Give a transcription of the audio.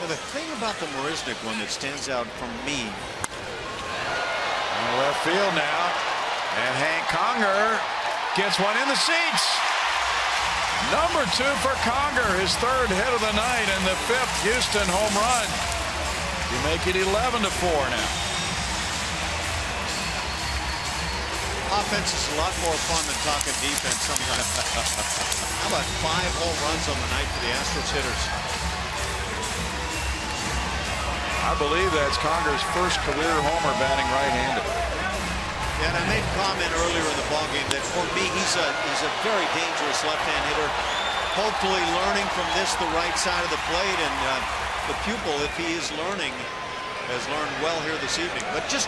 Now, the thing about the Marisnik one that stands out for me. In left field now. And Hank Conger gets one in the seats. Number two for Conger, his third hit of the night and the fifth Houston home run. You make it 11-4 now. Offense is a lot more fun than talking defense sometimes. How about 5 home runs on the night for the Astros hitters? I believe that's Conger's first career homer batting right-handed. And I made a comment earlier in the ballgame that for me, he's a very dangerous left-hand hitter. Hopefully learning from this the right side of the plate, and the pupil, if he is learning, has learned well here this evening. But just